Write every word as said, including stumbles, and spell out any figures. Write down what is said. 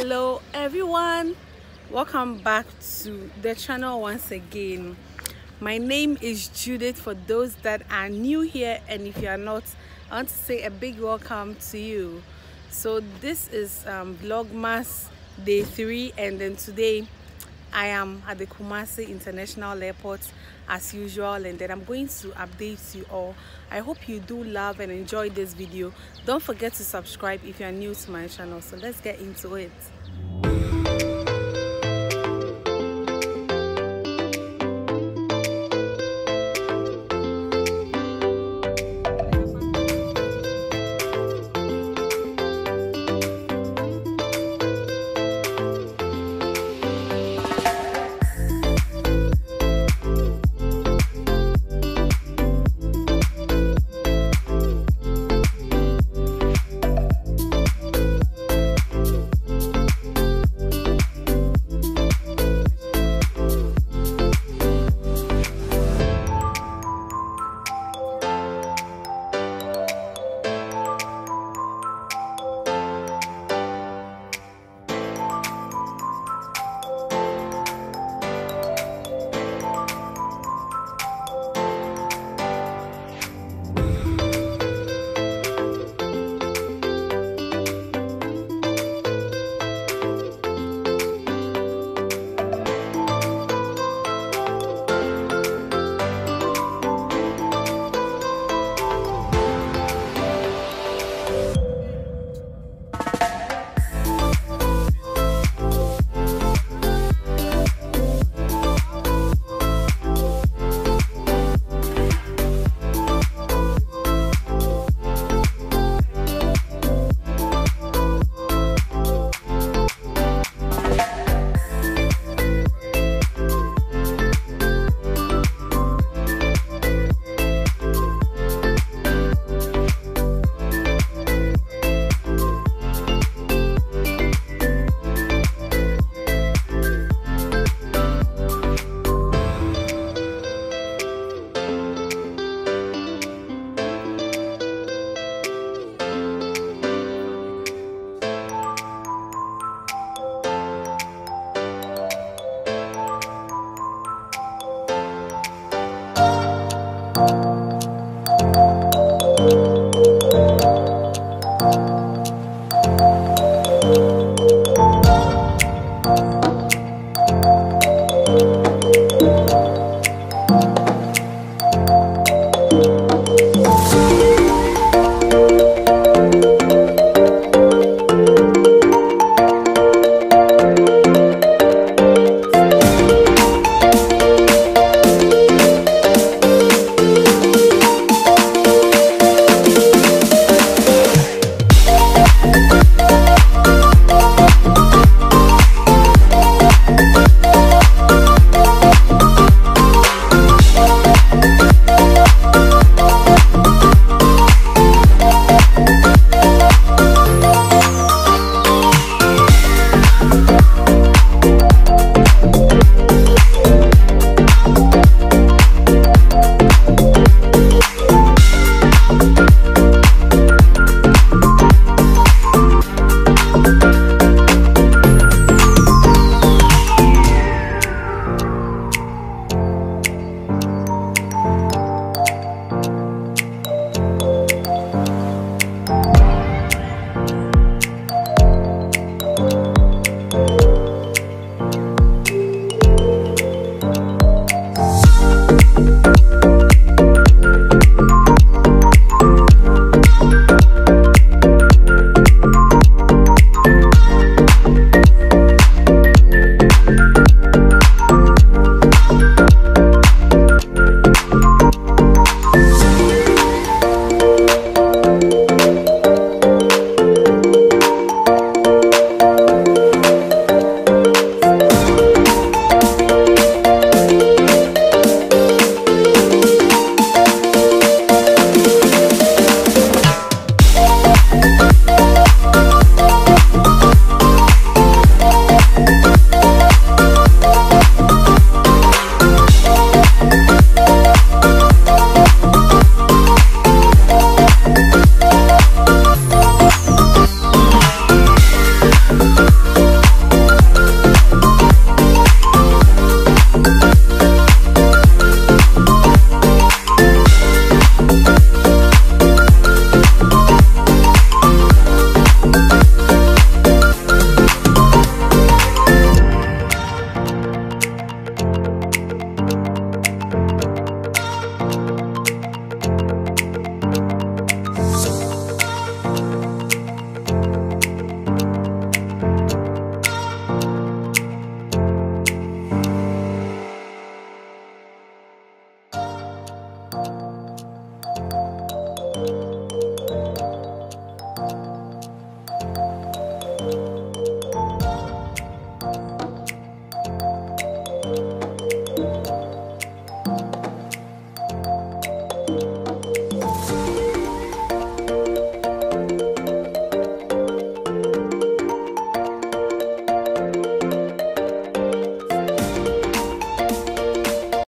Hello everyone, welcome back to the channel once again. My name is Judith. For those that are new here, and if you are not, I want to say a big welcome to you. So this is um, Vlogmas day three, and then today I am at the Kumasi International Airport as usual, and then I'm going to update you all. I hope you do love and enjoy this video. Don't forget to subscribe if you are new to my channel. So let's get into it.